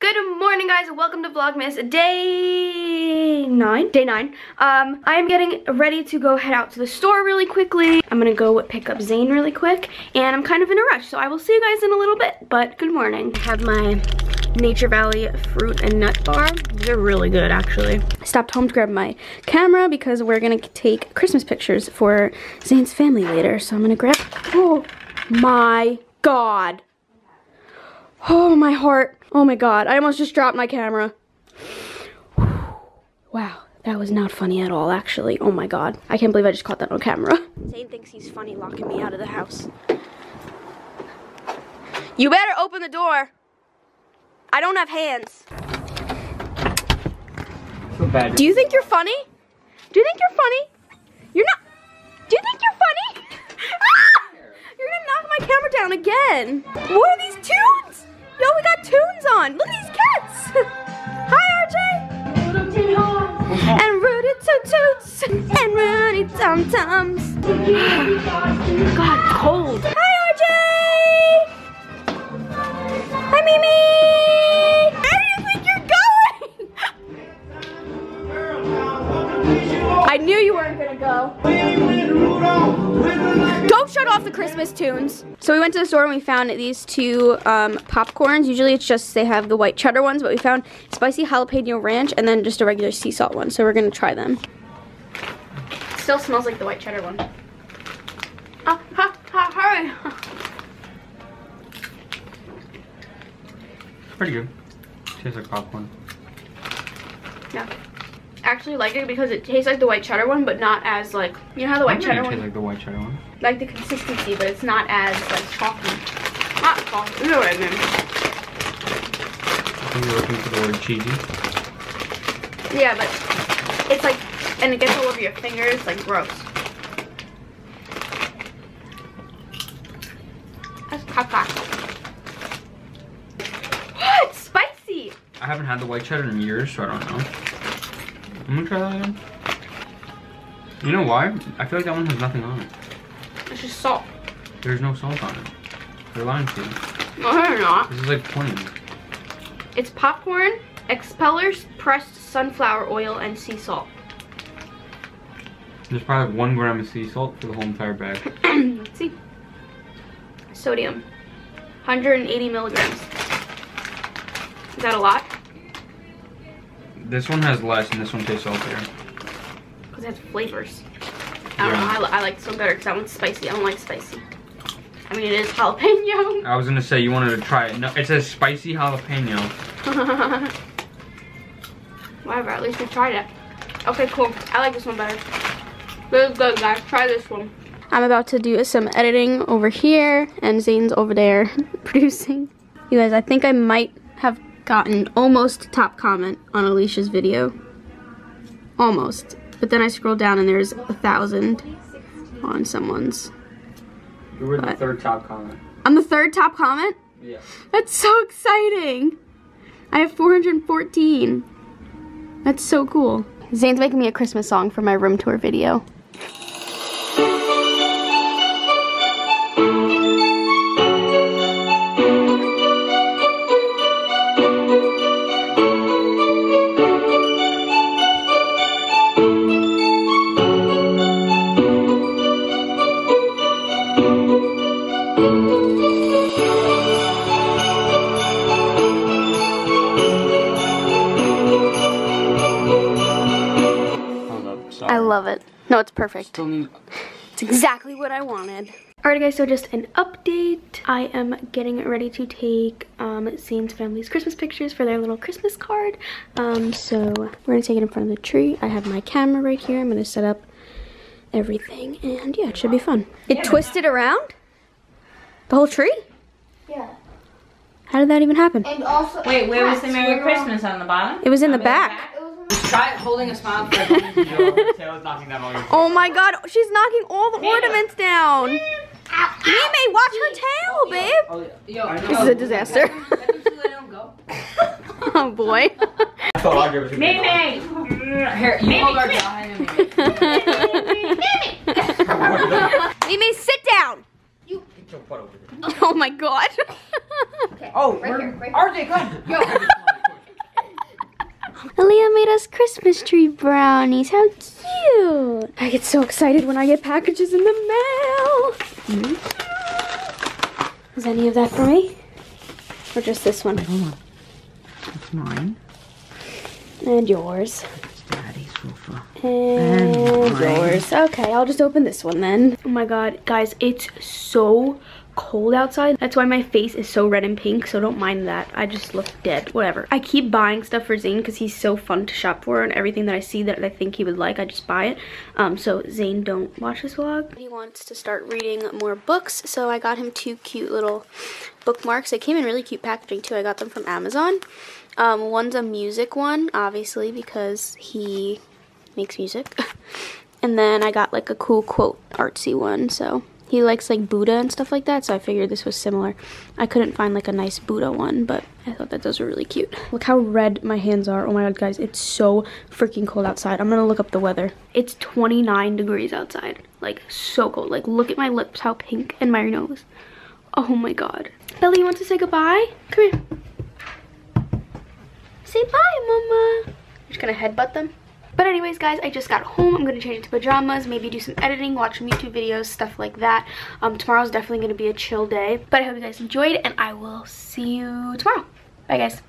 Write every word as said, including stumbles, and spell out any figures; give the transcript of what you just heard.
Good morning, guys. Welcome to Vlogmas day nine. Day nine. Um, I am getting ready to go head out to the store really quickly. I'm gonna go pick up Zane really quick, and I'm kind of in a rush, so I will see you guys in a little bit. But good morning. I have my Nature Valley fruit and nut bar. They're really good, actually. I stopped home to grab my camera because we're gonna take Christmas pictures for Zane's family later. So I'm gonna grab. Oh my God. Oh, my heart. Oh, my God. I almost just dropped my camera. Wow. That was not funny at all, actually. Oh, my God. I can't believe I just caught that on camera. Zane thinks he's funny locking me out of the house. You better open the door. I don't have hands. So bad. Do you think you're funny? Do you think you're funny? You're not. Do you think you're funny? Ah! You're going to knock my camera down again. What are these tunes? Yo, we got tunes on. Look at these cats. Hi, R J. And Rudy Toot-Toots. And Rudy Tum-Tums. God, cold. Hi, R J. Hi, Mimi. Where do you think you're going? I knew you weren't going to go. Don't shut off the Christmas tunes. So we went to the store and we found these two um, popcorns. Usually it's just they have the white cheddar ones, but we found spicy jalapeno ranch and then just a regular sea salt one. So we're gonna try them. Still smells like the white cheddar one. Ah, ha, ha, hurry. Pretty good. Tastes like popcorn. Yeah. Actually like it because it tastes like the white cheddar one, but not as like, you know how the white cheddar one tastes like the white cheddar one? Like the consistency, but it's not as like chalky. Not chalky, you know what I mean. I think you're looking for the word cheesy. Yeah, but it's like, and it gets all over your fingers, like gross. That's caca. Oh, it's spicy! I haven't had the white cheddar in years, so I don't know. I'm gonna try that again. You know why? I feel like that one has nothing on it. It's just salt. There's no salt on it. They're lying to you. No, they're not. This is like plain. It's popcorn, expellers, pressed sunflower oil, and sea salt. There's probably one gram of sea salt for the whole entire bag. Let's see. Sodium. one hundred eighty milligrams. Is that a lot? This one has less, and this one tastes saltier. Because it has flavors. I don't yeah. know, I, I like this one better because that one's spicy. I don't like spicy. I mean, it is jalapeno. I was going to say, you wanted to try it. No, it says spicy jalapeno. Whatever, at least we tried it. Okay, cool. I like this one better. This is good, guys. Try this one. I'm about to do some editing over here, and Zane's over there producing. You guys, I think I might have gotten almost top comment on Alicia's video. Almost. But then I scroll down and there's a thousand on someone's. You were but the third top comment. I'm the third top comment? Yeah. That's so exciting. I have four hundred fourteen. That's so cool. Zane's making me a Christmas song for my room tour video. Love it. No, it's perfect. It's exactly what I wanted. Alright guys, so just an update. I am getting ready to take um, Zane's family's Christmas pictures for their little Christmas card. Um, so we're gonna take it in front of the tree. I have my camera right here. I'm gonna set up everything and yeah, it should be fun. It twisted around? The whole tree? Yeah. How did that even happen? And also, wait, where was the Merry Christmas on the bottom? It was in the back. Try holding a smile for Oh my God, she's knocking all the ornaments down. You may watch her tail, babe. This is a disaster. Oh boy. Mimi! Mimi, sit down! Oh my God. Oh, right here, right here. R J, go ahead. Christmas tree brownies. How cute. I get so excited when I get packages in the mail. Mm-hmm. Is any of that for me? Or just this one? Wait, hold on. That's mine. And yours. That's Daddy's sofa. And, and yours. Okay, I'll just open this one then. Oh my god, guys, it's so cold outside. That's why my face is so red and pink, so don't mind that. I just look dead. Whatever. I keep buying stuff for Zane because he's so fun to shop for, and everything that I see that I think he would like, I just buy it. Um, so Zane, don't watch this vlog. He wants to start reading more books, so I got him two cute little bookmarks. They came in really cute packaging too. I got them from Amazon. Um, one's a music one, obviously, because he makes music. And then I got like a cool quote artsy one, so he likes like Buddha and stuff like that, so I figured this was similar. I couldn't find like a nice Buddha one, but I thought that those were really cute. Look how red my hands are. Oh my god, guys, it's so freaking cold outside. I'm gonna look up the weather. It's twenty-nine degrees outside. Like, so cold. Like, look at my lips, how pink, and my nose. Oh my god. Billy, you want to say goodbye? Come here. Say bye, Mama. I'm just gonna headbutt them. But anyways, guys, I just got home. I'm going to change into pajamas, maybe do some editing, watch some YouTube videos, stuff like that. Um, tomorrow's definitely going to be a chill day. But I hope you guys enjoyed, and I will see you tomorrow. Bye, guys.